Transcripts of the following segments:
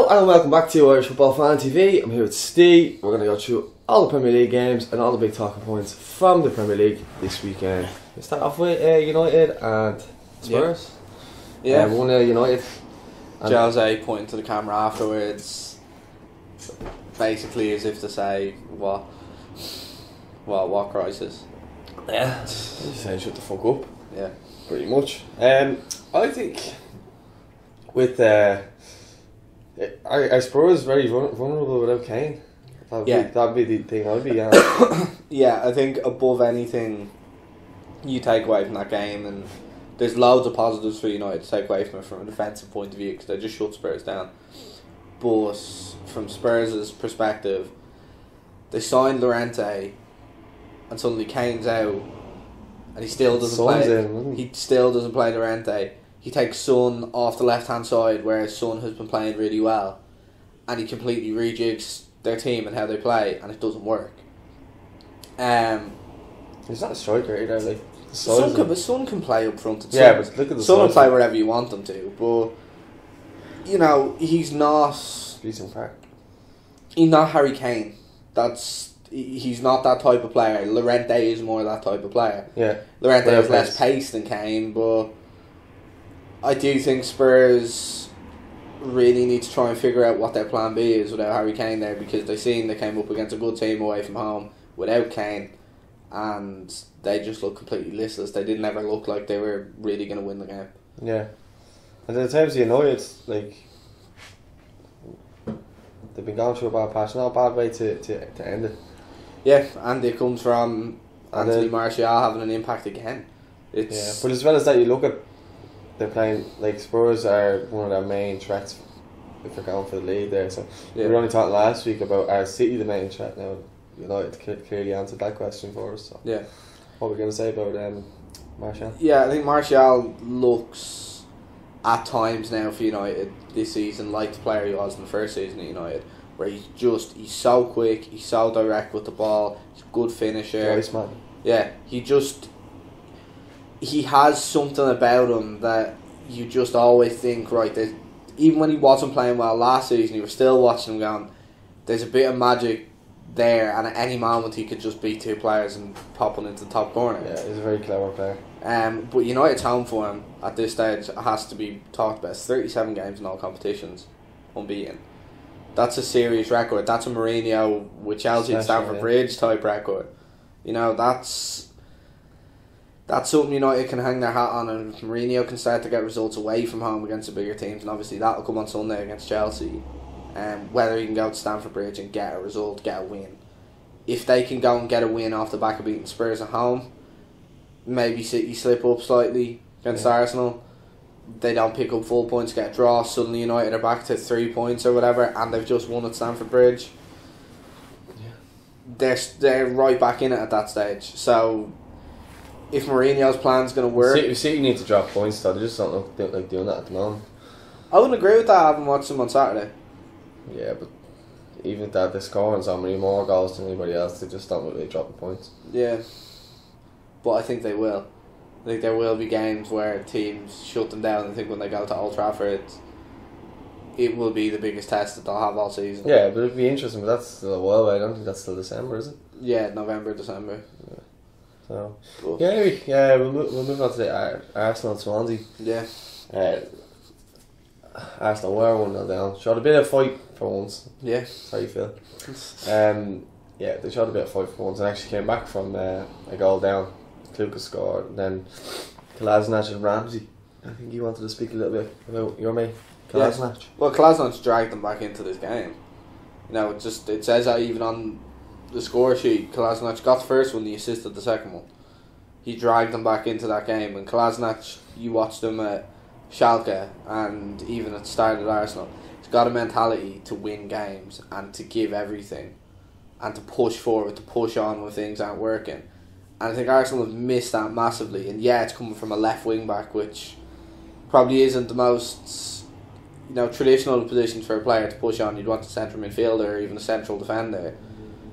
Hello and welcome back to Irish Football Fan TV. I'm here with Steve. We're going to go through all the Premier League games and all the big talking points from the Premier League this weekend. We start off with United and Spurs. Yeah, we won United. Jose pointing to the camera afterwards, basically as if to say, what crisis? Yeah, he's saying shut the fuck up. Yeah, pretty much. I think with I suppose very vulnerable without Kane. That'd be the thing I'd be at. Yeah, I think above anything you take away from that game, and there's loads of positives for United to take away from it from a defensive point of view because they just shut Spurs down. But from Spurs' perspective, they signed Llorente and suddenly Kane's out and he still doesn't he still doesn't play Llorente. He takes Son off the left-hand side, whereas Son has been playing really well, and he completely rejigs their team and how they play, and it doesn't work. He's not a striker either. Like, Son can play up front. But look at the Son can play wherever you want them to, but you know he's not. He's not Harry Kane. He's not that type of player. Llorente is more that type of player. Yeah, Llorente has less pace than Kane, but I do think Spurs really need to try and figure out what their plan B is without Harry Kane there, because they came up against a good team away from home without Kane and they just looked completely listless. They didn't ever look like they were really going to win the game. Yeah. And at times you know it's like they've been going through a bad patch, not a bad way to end it. Yeah, and it comes from Anthony Martial having an impact again. But as well as that, you look at they're playing, like Spurs are one of their main threats if they're going for the lead there. So we only talked last week about our City the main threat now. United clearly answered that question for us. So yeah, what are we going to say about Martial? Yeah, I think Martial looks at times now for United this season like the player he was in the first season at United, where he's so quick, he's so direct with the ball, he's a good finisher. Nice man. Yeah, he has something about him that you just always think, right, even when he wasn't playing well last season, you were still watching him going, there's a bit of magic there, and at any moment he could just beat two players and pop one into the top corner. Yeah, he's a very clever player. But United's home for him at this stage has to be talked about. It's 37 games in all competitions, unbeaten. That's a serious record. That's a Mourinho with Chelsea and Stamford Bridge type record. You know, that's something United can hang their hat on, and if Mourinho can start to get results away from home against the bigger teams, and obviously that'll come on Sunday against Chelsea, whether he can go to Stamford Bridge and get a result, get a win. If they can go and get a win off the back of beating Spurs at home, maybe City slip up slightly against Arsenal, they don't pick up full points, get a draw, suddenly United are back to 3 points or whatever, and they've just won at Stamford Bridge. Yeah. They're right back in it at that stage, so if Mourinho's plan's going to work... City need to drop points, though. They just don't like doing that at the moment. I wouldn't agree with that. I haven't watched them on Saturday. Yeah, but even if they're scoring so many more goals than anybody else, they just don't really drop the points. Yeah. But I think they will. I think there will be games where teams shut them down. I think when they go to Old Trafford, it will be the biggest test that they'll have all season. Yeah, but it'll be interesting, but that's still a while away. I don't think that's still December, is it? Yeah, November, December. Yeah. So we'll move on to the Arsenal and Swansea. Yeah, Arsenal were 1-0 down. Showed a bit of fight for once. Yeah, that's how you feel. Yeah, they showed a bit of fight for once and actually came back from a goal down. Kluka scored, and then Kolašinac and Ramsey. I think you wanted to speak a little bit about your mate Kolašinac. Yeah. Well, Kolašinac dragged them back into this game. You know, it says that even on the score sheet, Kolašinac got the first one, he assisted the second one. He dragged them back into that game, and Kolašinac, you watched him at Schalke and even at the start at Arsenal, he's got a mentality to win games and to give everything and to push forward, to push on when things aren't working. And I think Arsenal have missed that massively, and yeah, it's coming from a left wing back, which probably isn't the most traditional position for a player to push on. You'd want a central midfielder or even a central defender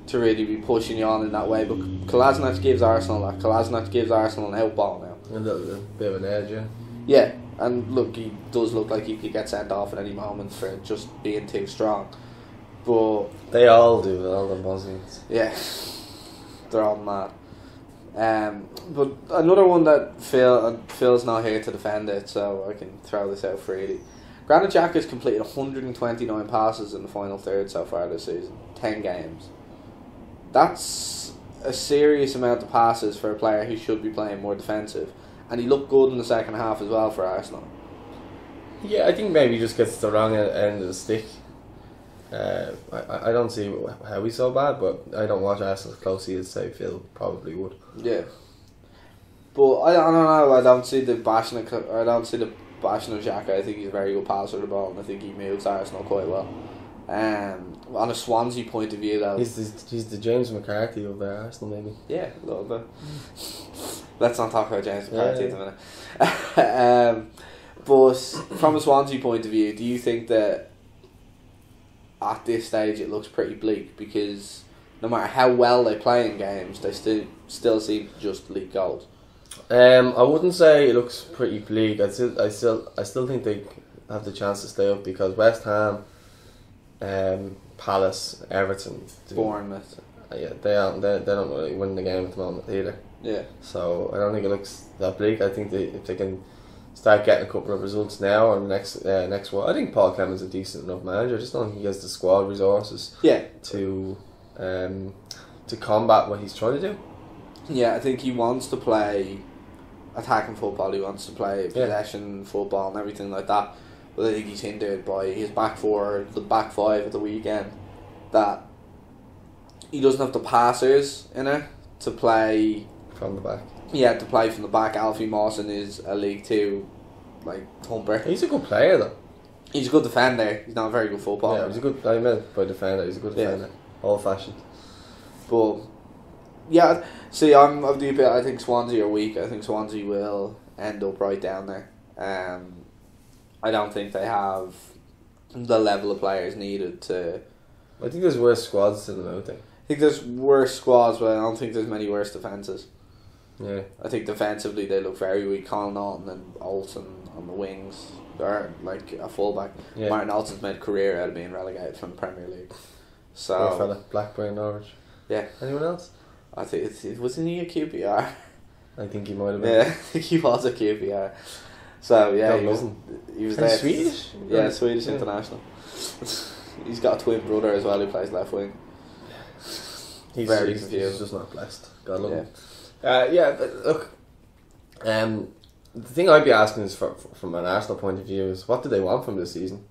to really be pushing you on in that way, but Kolašinac gives Arsenal that. Kolašinac gives Arsenal an out ball now. A little bit of an edge, yeah. And look, he does look like he could get sent off at any moment for just being too strong. But they all do, all the Bosnians. Yeah, they're all mad. But another one that Phil's not here to defend it, so I can throw this out freely. Granit Xhaka has completed 129 passes in the final third so far this season, 10 games. That's a serious amount of passes for a player who should be playing more defensive. And he looked good in the second half as well for Arsenal. Yeah, I think maybe he just gets the wrong end of the stick. I don't see how he's so bad, but I don't watch Arsenal as closely as say Phil probably would. Yeah, but I don't know. I don't see the bashing of Xhaka. I think he's a very good passer of the ball, and I think he moves Arsenal quite well. On a Swansea point of view, though, he's the James McCarthy of their Arsenal, maybe. Yeah, a little bit. Let's not talk about James McCarthy in a minute. But from a Swansea point of view, do you think that at this stage it looks pretty bleak, because no matter how well they play in games, they still seem to just leak goals? I wouldn't say it looks pretty bleak. I still think they have the chance to stay up, because West Ham, Palace, Everton, Bournemouth, yeah, they don't really win the game at the moment either. Yeah. So I don't think it looks that bleak. I think if they can start getting a couple of results now or next one. I think Paul Clement's a decent enough manager. I just don't think he has the squad resources. Yeah. To combat what he's trying to do. Yeah, I think he wants to play attacking football. He wants to play possession football and everything like that. But I think he's hindered by his back four, the back five at the weekend. That he doesn't have the passers in it to play from the back. Yeah, to play from the back. Alfie Mawson is a League Two, like, thumper. He's a good player, though. He's a good defender. He's not a very good footballer. Yeah, he's a good. I meant by defender. He's a good defender, old fashioned. But yeah, see, I'm of the opinion. I think Swansea are weak. I think Swansea will end up right down there. I don't think they have the level of players needed to. I think there's worse squads than them out there. I think there's worse squads, but I don't think there's many worse defences. Yeah, I think defensively they look very weak. Colin Naughton and Olsen on the wings, or like a fullback. Yeah. Martin Olsen's made a career out of being relegated from the Premier League. So poor fella, Blackburn, Norwich. Yeah. Anyone else? I think it wasn't he a QPR. I think he might have been. Yeah, I think he was a QPR. So yeah, he was there. Swedish. Yeah, Swedish international. He's got a twin brother as well who plays left wing. He's very confused. He's just not blessed. God love him. Yeah, but look, the thing I'd be asking is, from an Arsenal point of view, is what do they want from this season?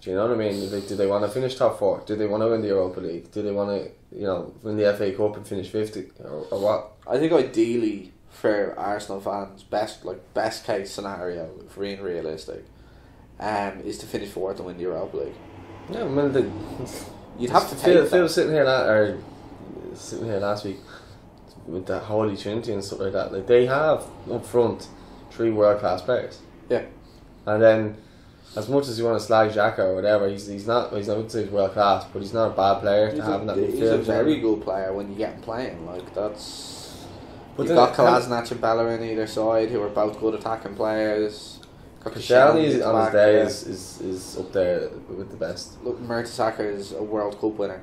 Do you know what I mean? Do they want to finish top four? Do they want to win the Europa League? Do they want to, you know, win the FA Cup and finish 50th, or what? I think ideally for Arsenal fans, best case scenario, if being realistic, is to finish fourth and win the Europa League. Yeah, I mean, you'd have to take. Phil was sitting here last week, with the Holy Trinity and stuff like that, like they have up front 3 world class players. Yeah, and then as much as you want to slag Xhaka or whatever, he's not say world class, but he's not a bad player to have in that midfield. He's a very good player when you get him playing. Like that's, but you've got Kolašinac and Bellerin on either side, who are both good attacking players. Koscielny on his day is up there with the best. Look, Mertesacker is a World Cup winner.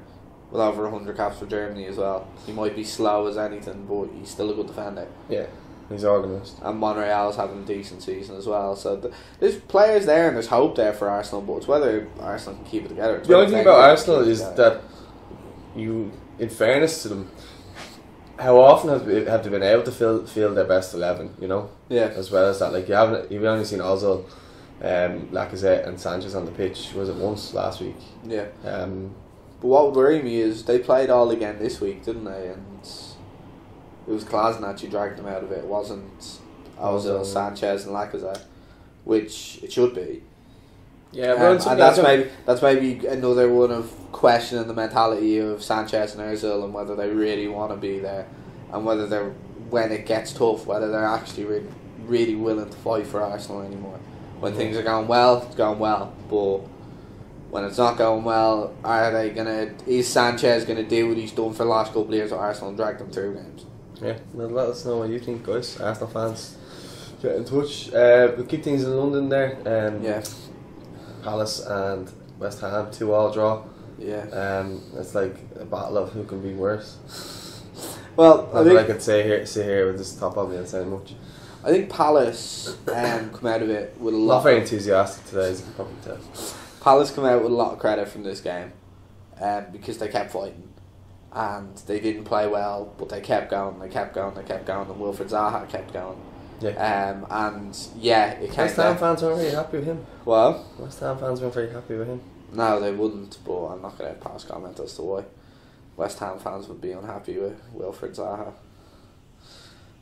With over 100 caps for Germany as well. He might be slow as anything, but he's still a good defender. Yeah, he's organised. And Monreal's having a decent season as well. So there's players there and there's hope there for Arsenal, but it's whether Arsenal can keep it together. The only thing about Arsenal is that, you, in fairness to them, how often have they been able to field their best 11? You know. Yeah. As well as that, like you've only seen Özil, Lacazette, and Sanchez on the pitch. Was it once last week? Yeah. But what would worry me is they played all again this week, didn't they? And it was Kolašinac who dragged them out of it. It wasn't Ozil, Sanchez, and Lacazette, which it should be. Yeah, and that's maybe another one of questioning the mentality of Sanchez and Ozil and whether they really want to be there, and whether they're, when it gets tough, whether they're actually really willing to fight for Arsenal anymore. When things are going well, it's going well, but when it's not going well, is Sanchez gonna do what he's done for the last couple of years at Arsenal and drag them through games? Yeah, well, let us know what you think, guys, Arsenal fans. Get in touch. We keep things in London there. Yeah. Palace and West Ham 2-2 draw. Yeah. It's like a battle of who can be worse. Well, I think I could say here. Say here with this top on me and say much. I think Palace come out of it with a lot. Not very enthusiastic today, as you can probably tell. Palace come out with a lot of credit from this game, because they kept fighting. And they didn't play well, but they kept going, they kept going, they kept going, and Wilfred Zaha kept going. Yeah. And yeah, it came. West Ham fans weren't really happy with him. Well, West Ham fans weren't very happy with him. No, they wouldn't, but I'm not going to pass comment as to why. West Ham fans would be unhappy with Wilfred Zaha.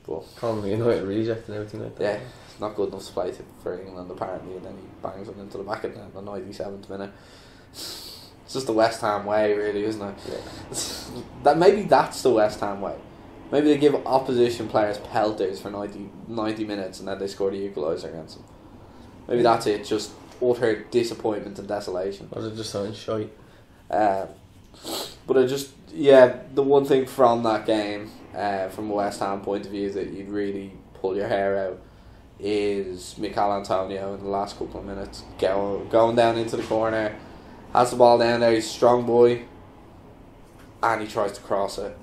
But probably United reject and everything like that. Yeah, it's not good enough to play for England apparently, and then he bangs them into the back of the 97th minute. It's just the West Ham way, really, isn't it? Yeah. That maybe that's the West Ham way. Maybe they give opposition players pelters for 90 minutes, and then they score the equaliser against them. Maybe that's it. Just utter disappointment and desolation. Or they're just so shite. But I just, yeah, the one thing from that game, from a West Ham point of view, that you'd really pull your hair out is Mikel Antonio in the last couple of minutes going down into the corner. Has the ball down there, he's a strong boy, and he tries to cross it.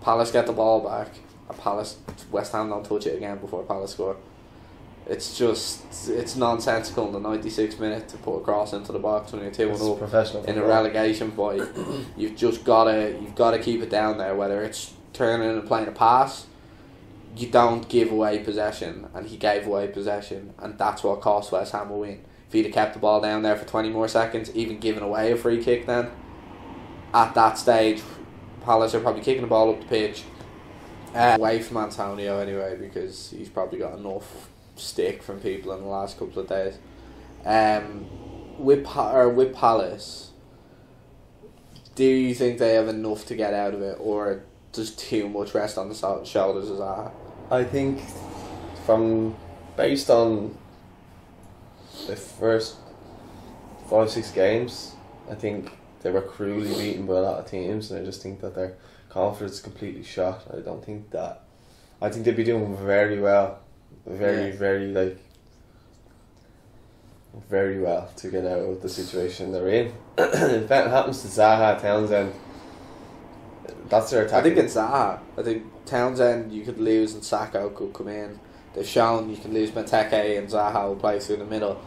Palace get the ball back, and West Ham don't touch it again before Palace score. It's just, it's nonsensical in the 96th minute to put a cross into the box when you're 2-0 in a relegation fight. You've got to keep it down there, whether it's turning and playing a pass. You don't give away possession, and he gave away possession, and that's what cost West Ham a win. If he'd have kept the ball down there for 20 more seconds, even giving away a free kick then, at that stage, Palace are probably kicking the ball up the pitch, away from Antonio anyway, because he's probably got enough stick from people in the last couple of days. With Palace, do you think they have enough to get out of it, or does too much rest on the shoulders of Zaha? I think, based on the first 5 or 6 games, I think they were cruelly beaten by a lot of teams, and I just think that their confidence is completely shot. I don't think that. I think they'd be doing very well, very well to get out of the situation they're in. If that happens to Zaha, Townsend, that's their attack. I think it's Zaha. I think Townsend you could lose, and Sacco could come in. They've shown you can lose Mateke, and Zaha will play through the middle.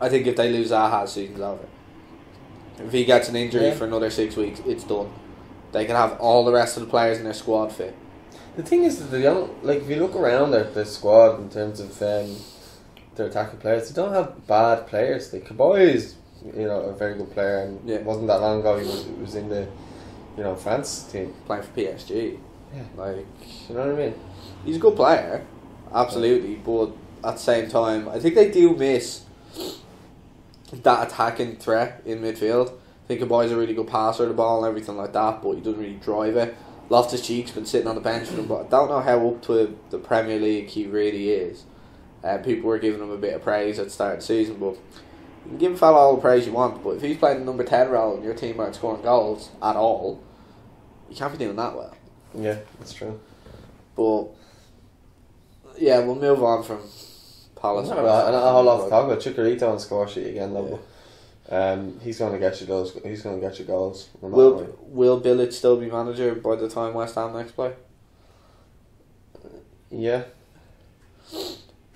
I think if they lose Zaha, the season's over. If he gets an injury for another 6 weeks, it's done. They can have all the rest of the players in their squad fit. The thing is that they don't, like, if you look around at the squad in terms of their attacking players, they don't have bad players. Like Kabay is, you know, a very good player, and it wasn't that long ago he was in the, you know, France team playing for PSG. Yeah. Like, you know what I mean? He's a good player, absolutely, but at the same time, I think they do miss that attacking threat in midfield. I think Kabai's a really good passer of the ball and everything like that, but he doesn't really drive it. Loftus-Cheek's been sitting on the bench for him, but I don't know how up to the Premier League he really is. People were giving him a bit of praise at the start of the season, but you can give a fella all the praise you want, but if he's playing the number 10 role and your team aren't scoring goals at all, you can't be doing that well. Yeah, that's true. But yeah, we'll move on from Palace. Not a whole lot to talk about. Chicharito on score sheet again, though. Yeah. He's going to get you those. He's going to get you goals. Will Bilic still be manager by the time West Ham next play? Yeah,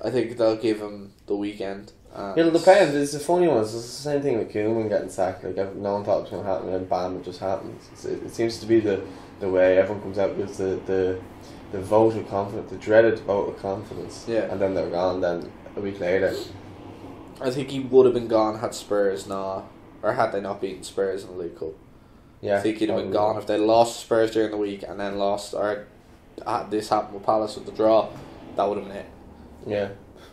I think they'll give him the weekend. It'll depend. It's a funny one. It's the same thing with Koeman getting sacked. Like no one thought it was going to happen, and then bam, it just happens. It seems to be the way everyone comes out with the vote of confidence, the dreaded vote of confidence. Yeah. And then they're gone then a week later. I think he would have been gone had Spurs not, or had they not beaten Spurs in the League Cup. Yeah. I think he'd have been gone if they lost Spurs during the week and then lost, or had this happened with Palace with the draw, that would have been it. Yeah.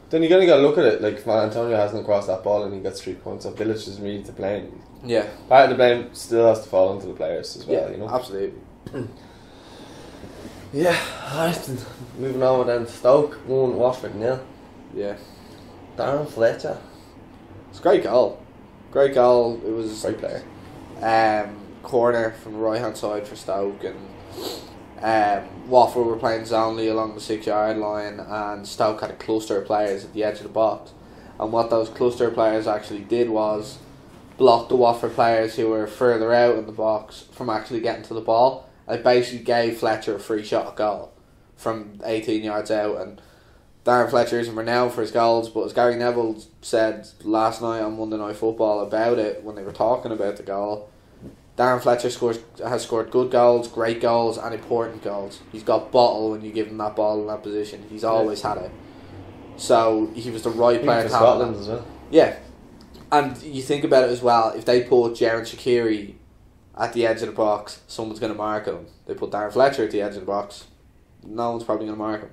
Then you're gonna go look at it, like Antonio hasn't crossed that ball and he gets 3 points, so Bilic is really to blame. Yeah. Part of the blame still has to fall onto the players as well, you know? Absolutely. Yeah, alright, moving on then. Stoke 1, Watford 0. Yeah. Darren Fletcher. It's a great goal. Great goal. It was great player. Corner from the right hand side for Stoke, and Watford were playing zonally along the 6-yard line, and Stoke had to cluster players at the edge of the box. And what those cluster players actually did was block the Watford players who were further out in the box from actually getting to the ball. It basically gave Fletcher a free shot goal from 18 yards out. And Darren Fletcher isn't renowned for his goals, but as Gary Neville said last night on Monday Night Football about it when they were talking about the goal, Darren Fletcher has scored good goals, great goals, and important goals. He's got bottle when you give him that ball in that position. He's always had it. So he was the right player to have Scotland as well. Yeah. And you think about it as well, if they put Jaron Shaqiri at the edge of the box, someone's going to mark him. They put Darren Fletcher at the edge of the box, no one's probably going to mark him.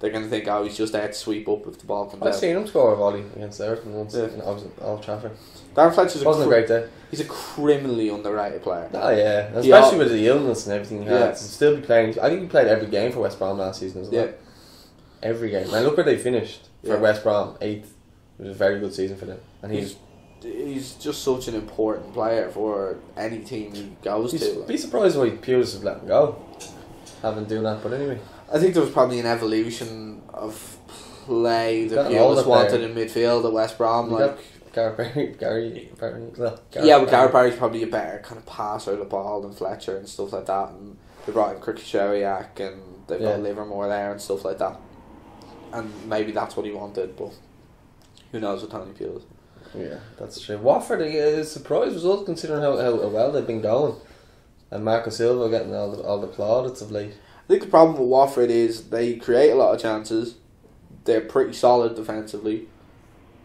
They're going to think, oh, he's just there to sweep up if the ball comes out. I've seen him score a volley against Everton once in Old Trafford. Darren Fletcher's a great day. He's a criminally underrated player. Oh, yeah. Especially with the illness and everything he had. Still be playing. I think he played every game for West Brom last season as well. Yeah. Every game. And look where they finished for West Brom, 8th. It was a very good season for them. And he's just such an important player for any team he goes to. Be surprised why Pulis has let him go. Haven't done that, but anyway. I think there was probably an evolution of play that he always wanted in midfield at West Brom. Like Gareth Barry's probably a better kind of passer of the ball than Fletcher and stuff like that. And they brought in Krkoshewiak and they've got Livermore there and stuff like that. And maybe that's what he wanted, but who knows what Tony Pulis. Yeah, that's true. Watford, a surprise result considering how well they've been going. And Marco Silva getting all the plaudits of late. I think the problem with Watford is they create a lot of chances. They're pretty solid defensively.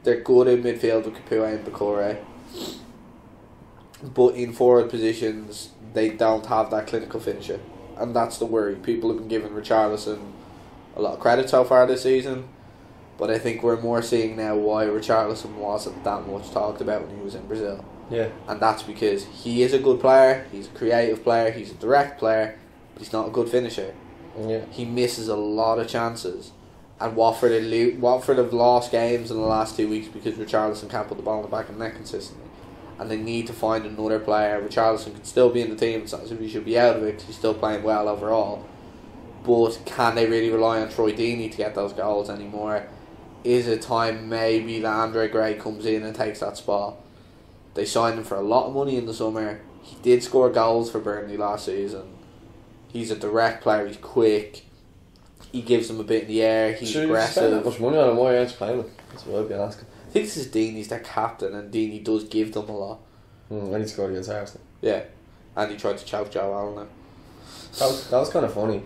They're good in midfield with Kapoue and Bakore. But in forward positions, they don't have that clinical finisher. And that's the worry. People have been giving Richarlison a lot of credit so far this season. But I think we're more seeing now why Richarlison wasn't that much talked about when he was in Brazil. Yeah. And that's because he is a good player. He's a creative player. He's a direct player. But he's not a good finisher. Yeah. He misses a lot of chances. And Watford have lost games in the last 2 weeks because Richarlison can't put the ball in the back of the net consistently. And they need to find another player. Richarlison can still be in the team. It's not as if he should be out of it because he's still playing well overall. But can they really rely on Troy Deeney to get those goals anymore? Is it time maybe that Andre Gray comes in and takes that spot? They signed him for a lot of money in the summer. He did score goals for Burnley last season. He's a direct player. He's quick. He gives them a bit in the air. He's aggressive. That much money on him? Why are you playing him? That's what I'd be asking. I think this is Deeney's their captain, and Deeney does give them a lot. When he scored against Arsenal. Yeah, and he tried to choke Joe Allen. That was kind of funny.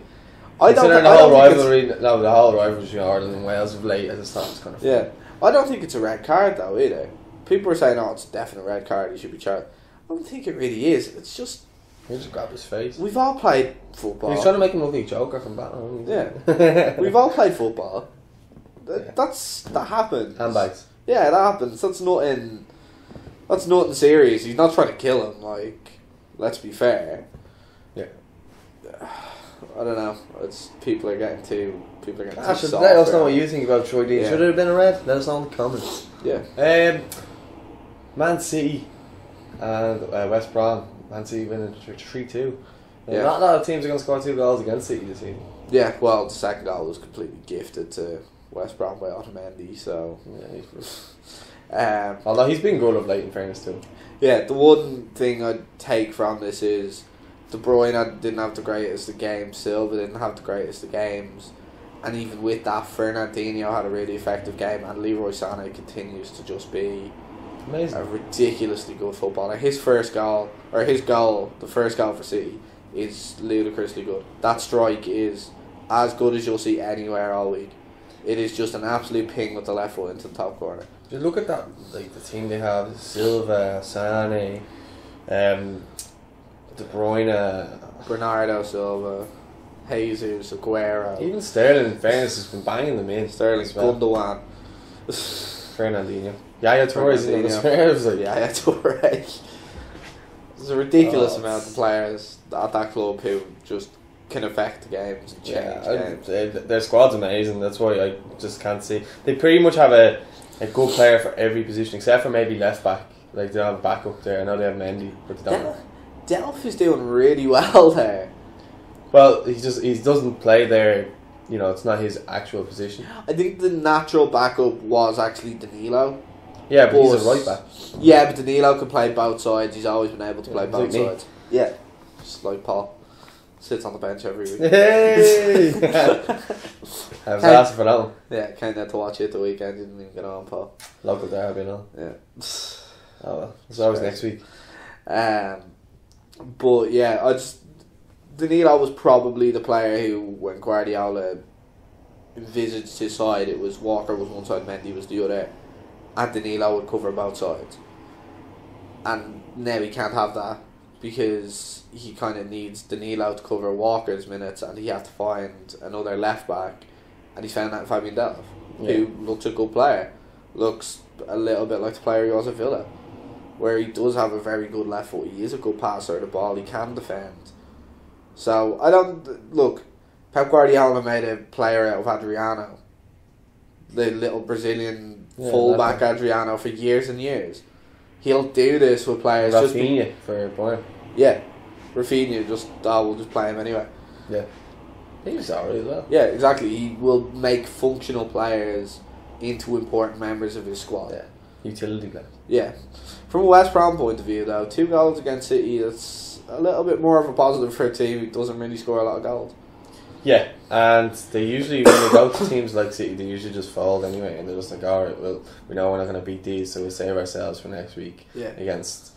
The whole rivalry between Ireland and Wales of late as a start was kind of funny. Yeah, I don't think it's a red card though either. People are saying, "Oh, it's a definite red card. He should be charged." I don't think it really is. It's just. He just grabbed his face. We've all played football. He's trying to make him look like Joker from Batman. Yeah. We've all played football. That happens. Handbags. Yeah, that happens. That's nothing serious. He's not trying to kill him, like, let's be fair. Yeah. I don't know. People are getting too soft. Let us know what you think about Troy Deeney. Yeah. Should it have been a red? Let us know in the comments. Yeah. Man City and West Brom. Man City winning 3-2. Yeah. Not a lot of teams are going to score 2 goals against City this season. Yeah, well, the second goal was completely gifted to West Brom by Otamendi, so... Yeah, although he's been good of late, in fairness, too. Yeah, the one thing I'd take from this is De Bruyne didn't have the greatest of games, Silva didn't have the greatest of games, and even with that, Fernandinho had a really effective game, and Leroy Sané continues to just be... Amazing. A ridiculously good footballer. The first goal for City is ludicrously good. That strike is as good as you'll see anywhere all week. It is just an absolute ping with the left foot into the top corner. You look at that, like the team they have: Silva, Sané, De Bruyne, Bernardo Silva, Jesus, Aguero. Even Sterling, in fairness, has been banging them in. Sterling's Gundogan, Fernandinho. Yaya Torres in the reserves. Yaya Torres. There's a ridiculous amount of players at that club who just can affect the games and change games. Their squad's amazing. That's why I just can't see. They pretty much have a good player for every position except for maybe left back. Like they don't have a back up there. I know they have Mendy, but they don't. Delph is doing really well there. Well, he doesn't play there. You know, it's not his actual position. I think the natural backup was actually Danilo. Yeah, but he's a right back. Yeah, but Danilo can play both sides. He's always been able to play both sides. Yeah, just like Paul. Sits on the bench every week. Hey! I was asking for that one. Yeah, came down to watch it at the weekend. Didn't even get on, Paul. Local derby, no? Yeah. Oh well, it's always next week. But yeah, Danilo was probably the player who, when Guardiola envisaged his side, it was Walker was one side, Mendy was the other, and Danilo would cover both sides. And now he can't have that because he kind of needs Danilo to cover Walker's minutes, and he had to find another left back, and he found that in Fabian Delph, who looks a good player, looks a little bit like the player he was at Villa, where he does have a very good left foot. He is a good passer of the ball. He can defend. So I don't look. Pep Guardiola made a player out of Adriano, the little Brazilian fullback Adriano, for years and years. He'll do this with players. Rafinha for Bayern. Yeah, Rafinha we'll just play him anyway. Yeah, he was alright as well. Yeah, exactly. He will make functional players into important members of his squad. Yeah, utility players. Yeah, from a West Brom point of view though, 2 goals against City. That's a little bit more of a positive for a team who doesn't really score a lot of goals. Yeah, and they usually, when they go to teams like City, they usually just fold anyway, and they're just like, alright, well, we know we're not going to beat these, so we'll save ourselves for next week against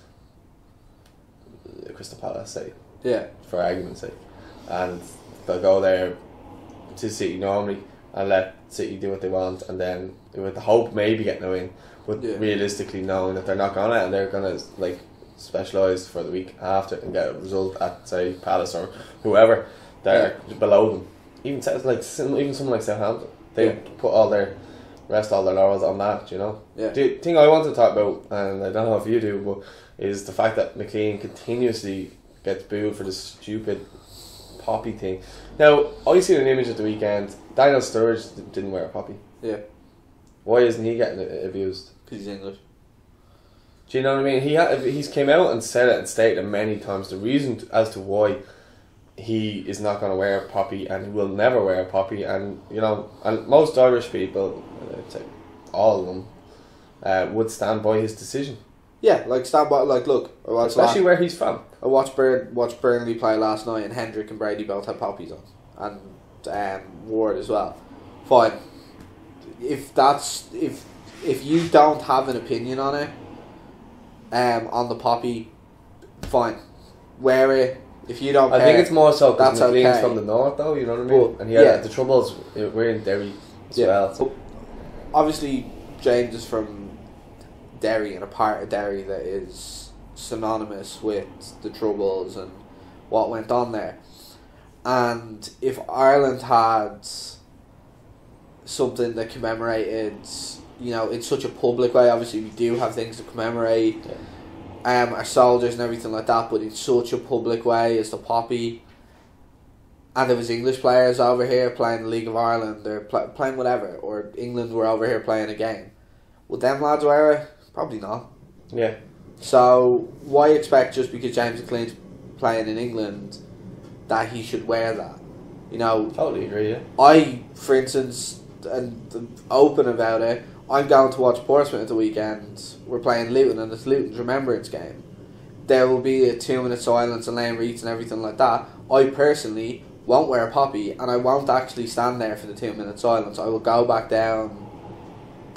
Crystal Palace, say. Yeah. For argument's sake. And they'll go there to City normally and let City do what they want, and then with the hope maybe getting a win, but realistically knowing that they're not going to, and they're going to, like, specialised for the week after and get a result at, say, Palace or whoever they're below them. Even someone like Southampton, they put all their laurels on that, you know. Yeah. The thing I want to talk about, and I don't know if you do, but is the fact that McLean continuously gets booed for this stupid poppy thing. Now, I seen an image at the weekend. Daniel Sturridge didn't wear a poppy. Yeah. Why isn't he getting abused? Because he's English. Do you know what I mean? He's came out and said it and stated it many times. The reason as to why he is not going to wear a poppy, and he will never wear a poppy, and you know, and most Irish people, I'd say all of them, would stand by his decision. Yeah, like stand by. Like look, especially where he's from. I watched Burnley play last night, and Hendrick and Brady both had poppies on, and Ward as well. Fine, if you don't have an opinion on it. On the poppy, fine, wear it if you don't. I think it's more so because McLean's from the north, though. You know what I mean? But, and he had the troubles. We're in Derry as well. So. Obviously, James is from Derry, and a part of Derry that is synonymous with the troubles and what went on there. And if Ireland had something that commemorated. You know, in such a public way, obviously we do have things to commemorate our soldiers and everything like that, but in such a public way as the poppy. And there was English players over here playing the League of Ireland or playing whatever, or England were over here playing a game. Would them lads wear it? Probably not. Yeah. So why expect just because James McLean's playing in England that he should wear that? You know, totally agree, yeah. I, for instance, and open about it, I'm going to watch Portsmouth at the weekend. We're playing Luton, and it's Luton's remembrance game. There will be a 2-minute silence and lane reads and everything like that. I personally won't wear a poppy, and I won't actually stand there for the 2-minute silence. I will go back down.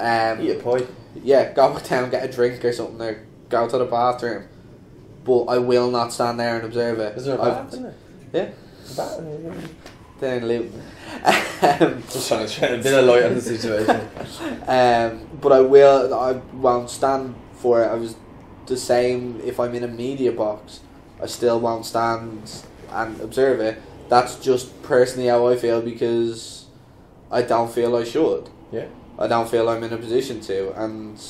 Eat a pie. Yeah, go back down, get a drink or something, or go to the bathroom. But I will not stand there and observe it. Is there a bath in there? Yeah. There's a bath in there. Then Luton. Just trying to shed a bit of light on the situation. But I won't stand for it. I was the same if I'm in a media box. I still won't stand and observe it. That's just personally how I feel because I don't feel I should. Yeah. I don't feel I'm in a position to, and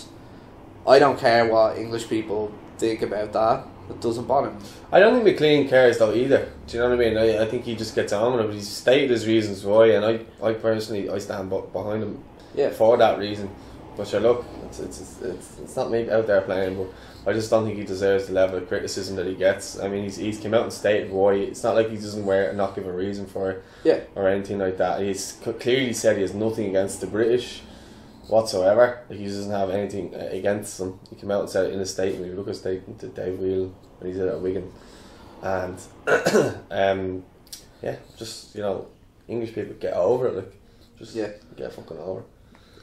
I don't care what English people think about that. It doesn't bother him. I don't think McLean cares though either. Do you know what I mean? I think he just gets on with it, but he's stated his reasons why, and I personally stand behind him for that reason. But sure, look, it's not me out there playing, but I just don't think he deserves the level of criticism that he gets. I mean, he's came out and stated why. It's not like he doesn't wear it and not give a reason for it, yeah, or anything like that. He's clearly said he has nothing against the British whatsoever. Like, he doesn't have anything against them. He came out and said it in a statement. You look at statement to Dave Wheel when he did it at Wigan, and yeah, just, you know, English people get over it. Like, just get fucking over it.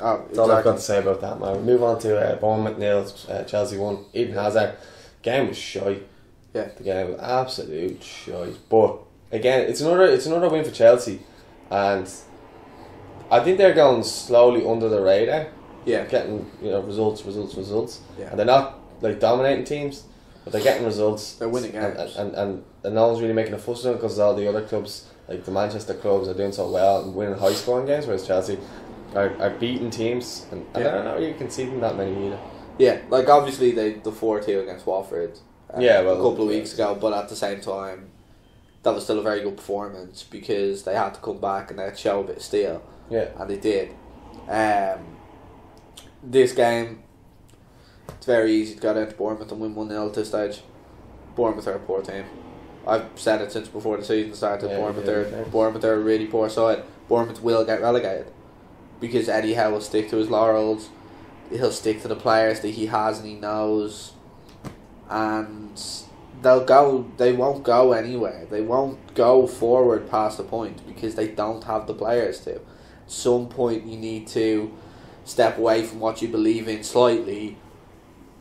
Oh, exactly. That's all I've got to say about that, man. We move on to Bournemouth nils, Chelsea 1. Eden Hazard, game was shy. Yeah, the game was absolute shy. But again, it's another win for Chelsea, and I think they're going slowly under the radar. Yeah, getting, you know, results. Yeah, and they're not like dominating teams, but they're getting results. They're winning games, and no one's really making a fuss of it because all the other clubs, like the Manchester clubs, are doing so well and winning high scoring games, whereas Chelsea are beating teams, and I don't know, you can see them that many either. Yeah, like obviously the 4-2 against Watford a couple of weeks ago, but at the same time that was still a very good performance because they had to come back and they had to show a bit of steel. Yeah, and they did. This game, it's very easy to go down to Bournemouth and win 1-0 at this stage. Bournemouth are a poor team. I've said it since before the season started. Bournemouth are a really poor side. Bournemouth will get relegated, because Eddie Howe will stick to his laurels. He'll stick to the players that he has and he knows, and they'll go. They won't go anywhere. They won't go forward past the point because they don't have the players to. At some point, you need to step away from what you believe in slightly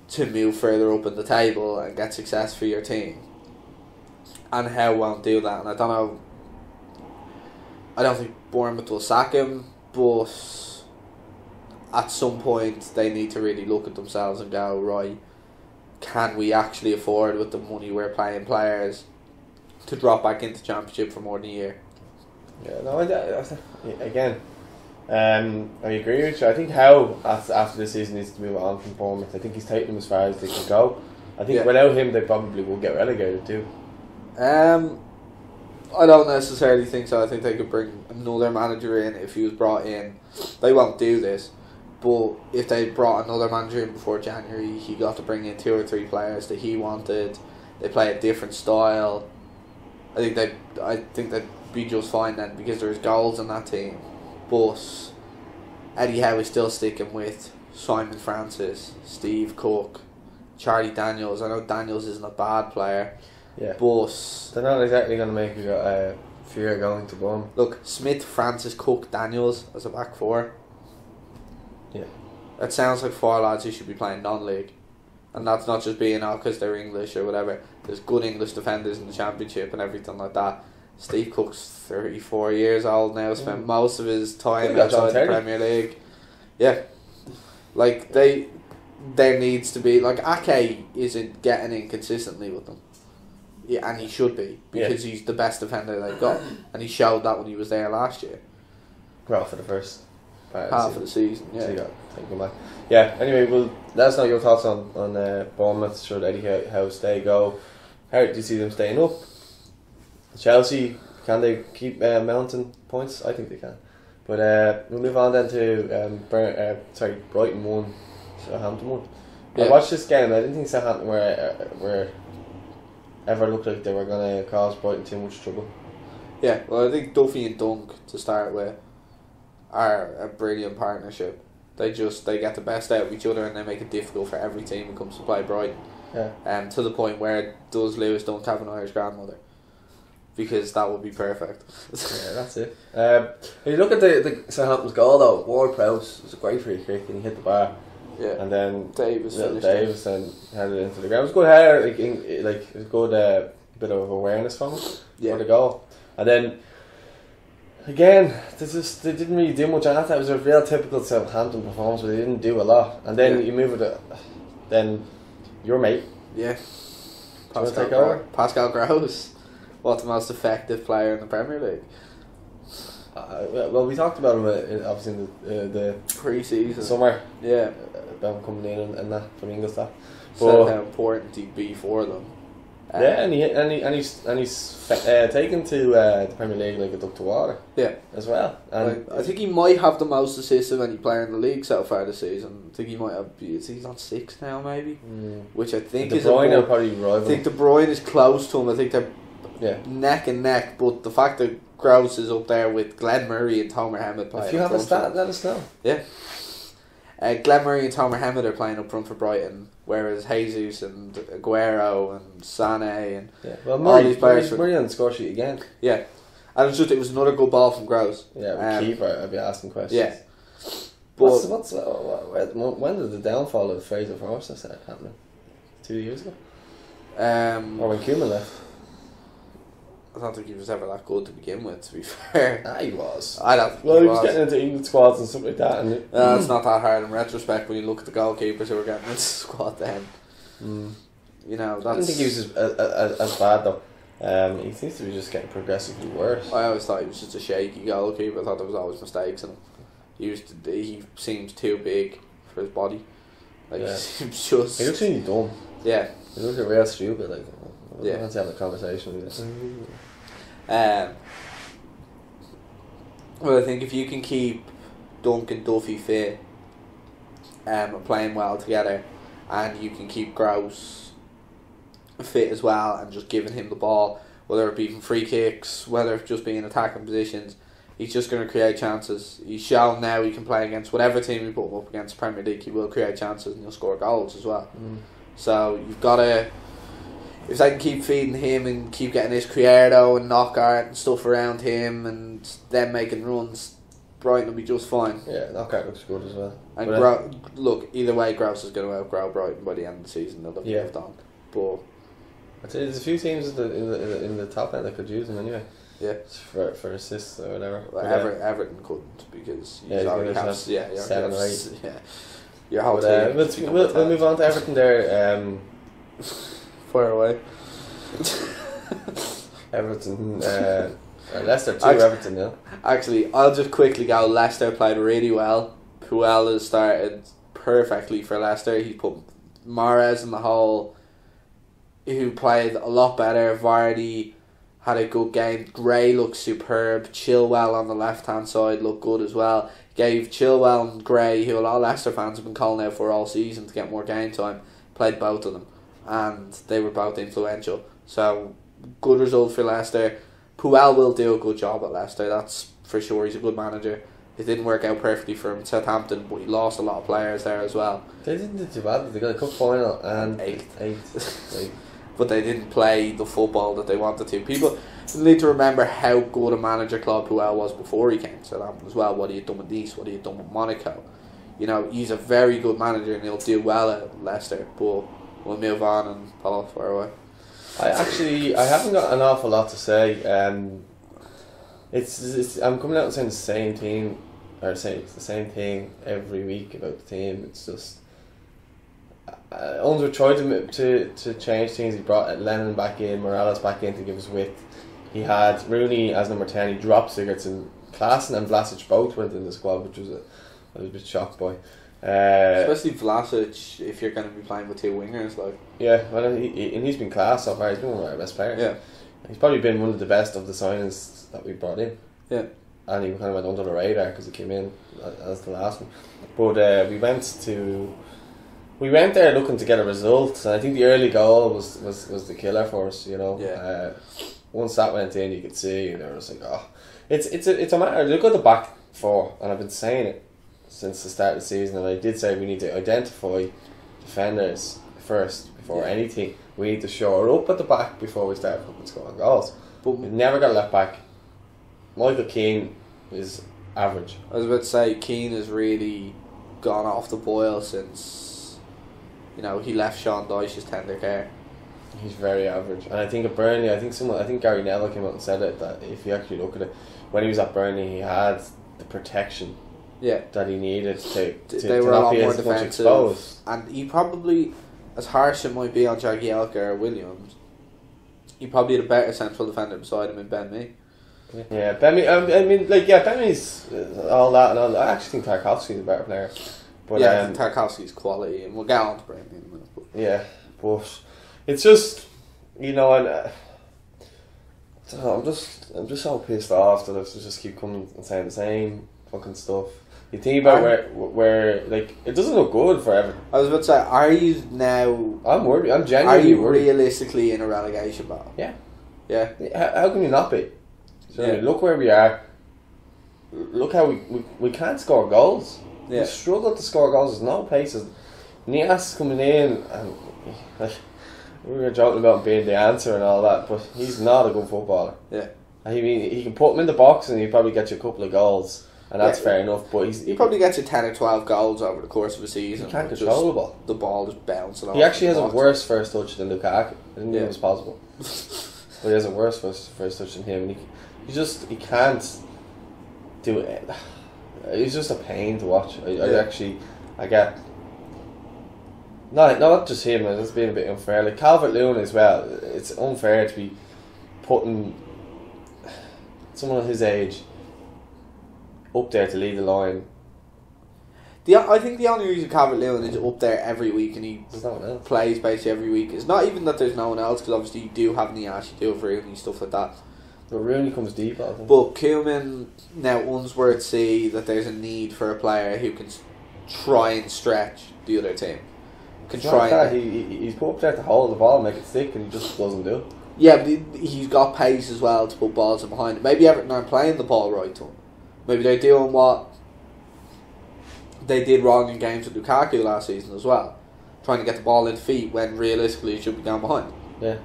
to move further up in the table and get success for your team. And Howe won't do that. And I don't know. I don't think Bournemouth will sack him, but at some point they need to really look at themselves and go, right, can we actually afford, with the money we're paying players, to drop back into Championship for more than a year? Yeah, no, I agree with you. I think Howe, after this season, needs to move on from Bournemouth. I think he's taken them as far as they can go. I think without him they probably will get relegated too. I don't necessarily think so. I think they could bring another manager in if he was brought in. They won't do this, but if they brought another manager in before January, he got to bring in 2 or 3 players that he wanted. They play a different style. I think they'd be just fine then, because there's goals in that team. But Eddie Howe is still sticking with Simon Francis, Steve Cook, Charlie Daniels. I know Daniels isn't a bad player. Yeah, but they're not exactly going to make you fear going to Bournemouth. Look, Smith, Francis, Cook, Daniels as a back four. Yeah, that sounds like 4 lads who should be playing non-league, and that's not just being out because they're English or whatever. There's good English defenders in the Championship and everything like that. Steve Cook's 34 years old now. Spent most of his time outside the Premier League. Yeah, like there needs to be, like, Ake isn't getting in consistently with them. Yeah, and he should be, because he's the best defender they've got, and he showed that when he was there last year. Well, for the first half of the season, yeah. So anyway, well, let us know your thoughts on Bournemouth. Should Eddie Howe stay, go? How do you see them staying up? Chelsea, can they keep mounting points? I think they can. But we'll move on then to Brighton 1, Southampton 1. Yeah. I watched this game. I didn't think Southampton ever looked like they were going to cause Brighton too much trouble. Yeah, well, I think Duffy and Dunk, to start with, are a brilliant partnership. They get the best out of each other, and they make it difficult for every team who comes to play Brighton. Yeah. To the point where, does Lewis Dunk have an Irish grandmother? Because that would be perfect. Yeah, that's it. If you look at the Southampton's goal though, Ward Prowse was a great free kick and he hit the bar. Yeah, and then Davis and headed into the ground. It was good header, it was good bit of awareness from him for the goal. And then again, they didn't really do much after. It was a real typical Southampton performance, but they didn't do a lot. And then you move it, then your mate, Pascal Gross, what's the most effective player in the Premier League. Well, we talked about him obviously in the pre-season summer. Yeah, about him coming in and that from Ingolstadt. But said how important he'd be for them. Yeah, and he's taken to the Premier League like a duck to water. Yeah, as well. And I think he might have the most assists of any player in the league so far this season. I think he might have. He's on 6 now, maybe. Mm. Which I think is. De Bruyne will probably rival. I think De Bruyne is close to him. I think they're neck and neck. But the fact that Gross is up there with Glenn Murray and Tom Mohamed playing. If you have a stat, let us know. Yeah. Glenn Murray and Tom Mohamed are playing up front for Brighton, whereas Jesus and Aguero and Sané and all these players were on the score sheet again. Yeah, and it was another good ball from Gross. Yeah, keeper. I'd be asking questions. Yeah, but when did the downfall of Fraser Forster start happening? 2 years ago. Or when Koeman left. I don't think he was ever that good to begin with, to be fair. Nah, he was. I don't think he was. Well, he was getting into England squads and stuff like that. And it's not that hard in retrospect when you look at the goalkeepers who were getting into the squad then. Mm. You know, that's... I didn't think he was as bad, though. He seems to be just getting progressively worse. I always thought he was just a shaky goalkeeper. I thought there was always mistakes in him. He seems too big for his body. Like, he seems just... He looks really dumb. Yeah. He looks real stupid, like... Yeah, let's have a conversation with you. Well, I think if you can keep Dunk and Duffy fit, and playing well together, and you can keep Grouse fit as well, and just giving him the ball, whether it be from free kicks, whether it just be in attacking positions, he's just going to create chances. He's shown now he can play against whatever team you put him up against. Premier League, he will create chances and he'll score goals as well. Mm. So you've got to. If they can keep feeding him and keep getting his Criado and Knockart and stuff around him and them making runs, Brighton will be just fine. Yeah, Knockart looks good as well. And look, either way, Grouse is going to outgrow Brighton by the end of the season. They'll have moved on. But I'd say there's a few teams in the top end that could use him anyway. Yeah, for assists or whatever. Well, Everton couldn't because you already have 7 or 8. Yeah, your whole team. We'll move on to Everton there. Fire away. Everton, or Leicester 2, Everton 0. Actually, I'll just quickly go. Leicester played really well. Puel has started perfectly for Leicester. He put Mahrez in the hole, who played a lot better. Vardy had a good game. Gray looked superb. Chilwell on the left-hand side looked good as well. Gave Chilwell and Gray, who a lot of Leicester fans have been calling out for all season to get more game time, played both of them. And they were both influential. So, good result for Leicester. Puel will do a good job at Leicester, that's for sure. He's a good manager. It didn't work out perfectly for him at Southampton, but he lost a lot of players there as well. They didn't do too bad. They got a cup final and 8th. But they didn't play the football that they wanted to. People need to remember how good a manager Claude Puel was before he came to Southampton as well. What he had done with Nice, what he had done with Monaco. You know, he's a very good manager and he'll do well at Leicester, but... We'll move on and pull off far away. I haven't got an awful lot to say. I'm coming out and saying the same thing every week about the team. It's just Unsworth tried to change things. He brought Lennon back in, Morales back in to give us width. He had Rooney as number 10. He dropped Sigurdsson. Klaassen and Vlasic both went in the squad, which I was a bit shocked by. Especially Vlasic, if you're going to be playing with two wingers, like. Yeah, well, he's been class so far. He's been one of our best players. Yeah, he's probably been one of the best of the signings that we brought in. Yeah, and he kind of went under the radar because he came in as the last one. But we went there looking to get a result, and I think the early goal was the killer for us. You know, once that went in, you could see they were just like, oh, it's a matter. Look at the back four, and I've been saying it since the start of the season, and I did say we need to identify defenders first before anything. We need to shore up at the back before we start fucking scoring goals. But we've never got left back. Michael Keane is average. I was about to say Keane has really gone off the boil since, you know, he left Sean Dyche's tender care. He's very average, and I think at Burnley, I think Gary Neville came out and said it, that if you actually look at it, when he was at Burnley, he had the protection. Yeah, that he needed to were a lot more defensive, exposed. And he probably, as harsh it might be on Jagielka or Williams, he probably had a better central defender beside him in Ben Mee. Yeah, Ben Mee. I mean, like, yeah, Ben Mee's all that and all that. I actually think Tarkowski's a better player, but yeah, I think Tarkowski's quality, and we'll get on to Brandon in a minute. But. Yeah, but it's just you know, I'm just so pissed off that I just keep coming and saying the same fucking stuff. You think about where like it doesn't look good for Everton. I was about to say, are you now? I'm worried. I'm genuinely worried. Are you realistically in a relegation battle? Yeah, yeah. How can you not be? So yeah. Look where we are. Look how we can't score goals. Yeah. We struggle to score goals. There's no paces. Nias coming in, and like, we were joking about being the answer and all that, but he's not a good footballer. Yeah, I mean, he can put him in the box and he probably gets you a couple of goals, and that's fair enough. But he probably gets you 10 or 12 goals over the course of a season. He can't control the ball. The ball is bouncing. He actually has a worse first touch than Lukaku. I didn't think it was possible, but he has a worse first touch than him, and he can't do it. It's just a pain to watch. I get. No, not just him. It's being a bit unfair. Like Calvert-Lewin as well. It's unfair to be putting someone of his age up there to lead the line. I think the only reason Calvert-Lewin is up there every week and he plays basically every week is not even that there's no one else, because obviously you do have Nias, you do have Rooney, stuff like that. But Rooney comes deep, I think. But Koeman, now Unsworth see that there's a need for a player who can try and stretch the other team. He's put up there to hold the ball and make it stick, and he just doesn't do it. Yeah, but he's got pace as well to put balls in behind it. Maybe Everton aren't playing the ball right to him. Maybe they're doing what they did wrong in games with Lukaku last season as well. Trying to get the ball in feet when realistically it should be going behind. Yeah.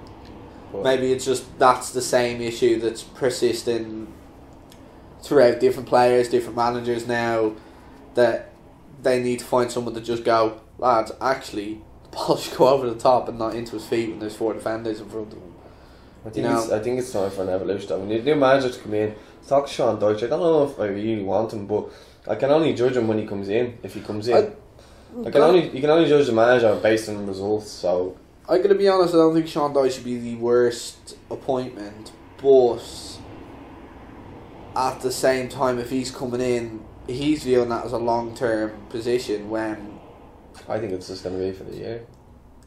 Maybe it's just that's the same issue that's persisting throughout different players, different managers now, that they need to find someone to just go, lads, actually, the ball should go over the top and not into his feet when there's four defenders in front of him. I think it's time for an evolution. We need a new manager to come in. Talk to Sean Dyche. I don't know if I really want him, but I can only judge him when he comes in. If he comes in, you can only judge the manager based on results. So I'm gonna be honest. I don't think Sean Dyche should be the worst appointment, but at the same time, if he's coming in, he's viewing that as a long-term position when. I think it's just going to be for the year.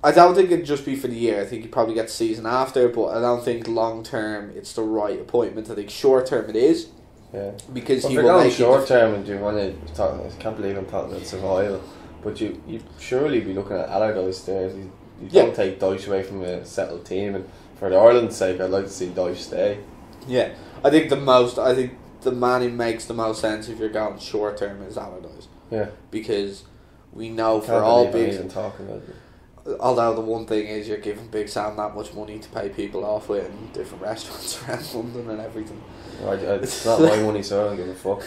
I don't think it'd just be for the year. I think you probably get the season after, but I don't think long term it's the right appointment. I think short term it is. Yeah. Because you will make short term, and you want to talk. I can't believe I'm talking about survival, but you surely be looking at Allardyce there. You don't take Dyche away from a settled team, and for Ireland's sake, I'd like to see Dyche stay. Yeah, I think the man who makes the most sense if you're going short term is Allardyce. Yeah. Because. We know for all big. Although the one thing is, you're giving Big Sam that much money to pay people off with in different restaurants around London and everything. It's not my money, so I don't give a fuck.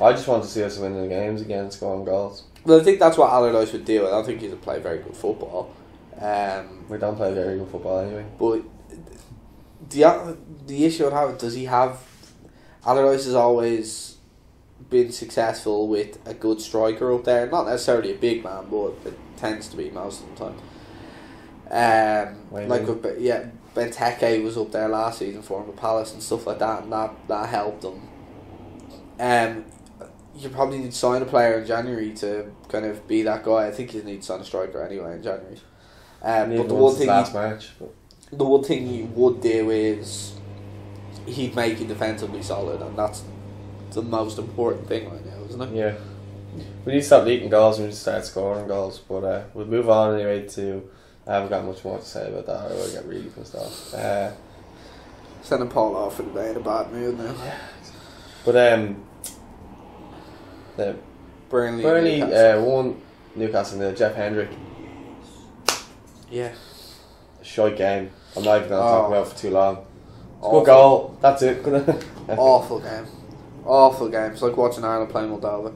I just want to see us winning the games again, scoring goals. Well, I think that's what Allardyce would do. I don't think he'd play very good football. We don't play very good football anyway. But the issue I'd have, does he have? Allardyce is always. Been successful with a good striker up there, not necessarily a big man, but it tends to be most of the time. Benteke was up there last season for him at Palace and stuff like that, and that helped him. You probably need to sign a player in January to kind of be that guy. I think you need to sign a striker anyway in January. But the one thing you would do is he'd make you defensively solid, and that's. The most important thing right now, isn't it? Yeah. We need to stop leaking goals, we need to start scoring goals, but we'll move on anyway to... I haven't got much more to say about that, or I get really pissed off. Sending Paul off for the day in a bad mood now. Yeah. But, Burnley won Newcastle nil. Jeff Hendrick. Yeah. Shite game. I'm not even going to talk about it for too long. Good goal. That's it. Awful game. Awful game. It's like watching Ireland play Moldova.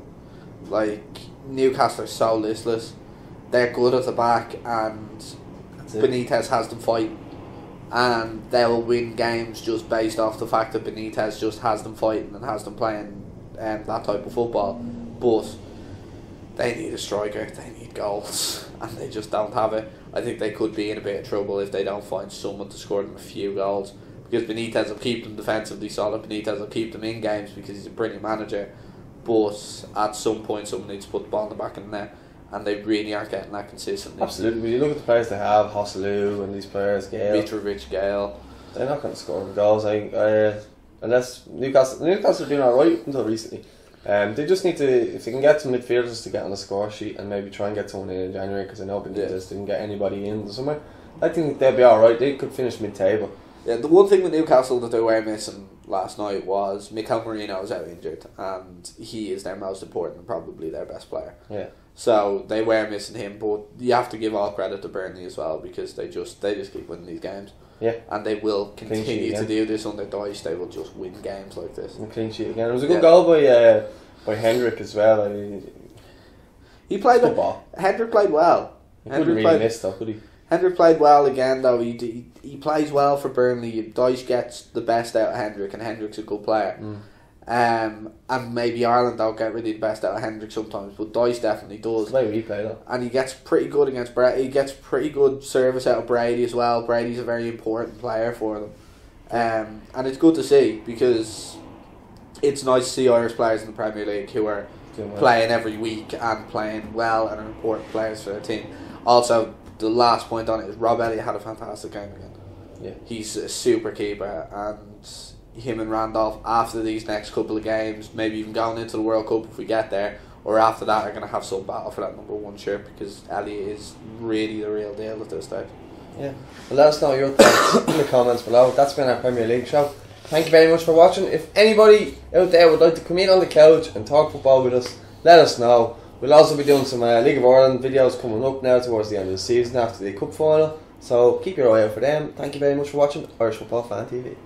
Like, Newcastle are so listless. They're good at the back, and Benitez has them fight. And they'll win games just based off the fact that Benitez just has them fighting and has them playing that type of football. But they need a striker, they need goals, and they just don't have it. I think they could be in a bit of trouble if they don't find someone to score them a few goals. Because Benitez will keep them defensively solid, Benitez will keep them in games because he's a brilliant manager. But at some point, someone needs to put the ball in the back of the net. and they really aren't getting that consistently. Absolutely. When you look at the players they have, Hosselu and these players, Gale, Mitrovic, Gale, they're not going to score goals. Unless Newcastle are doing all right until recently. They just need to, if they can get some midfielders to get on the score sheet and maybe try and get someone in January, because I know they just didn't get anybody in the summer. I think they'll be all right. They could finish mid-table. Yeah, the one thing with Newcastle that they were missing last night was Mikel Merino was out injured, and he is their most important and probably their best player. Yeah. So they were missing him, but you have to give all credit to Burnley as well, because they just keep winning these games. Yeah. And they will continue to do this under Dyche. They will just win games like this. And clean sheet again. It was a good goal by Hendrick as well. I mean, he played the ball. Hendrick played well. He couldn't really miss though, could he? Hendrick played well again, though. He plays well for Burnley. Dyche gets the best out of Hendrick, and Hendrick's a good player. And maybe Ireland don't get really the best out of Hendrick sometimes, but Dyche definitely does. Maybe he played though. And he gets pretty good against Brady. He gets pretty good service out of Brady as well. Brady's a very important player for them, and it's good to see, because it's nice to see Irish players in the Premier League who are playing every week and playing well and are important players for their team. Also, the last point on it is Rob Elliott had a fantastic game again. Yeah. He's a super keeper, and him and Randolph, after these next couple of games, maybe even going into the World Cup if we get there, or after that, are going to have some battle for that #1 shirt, because Elliott is really the real deal at this stage. Yeah. Well, let us know your thoughts in the comments below. That's been our Premier League show. Thank you very much for watching. If anybody out there would like to come in on the couch and talk football with us, let us know. We'll also be doing some League of Ireland videos coming up now towards the end of the season after the Cup Final. So keep your eye out for them. Thank you very much for watching Irish Football Fan TV.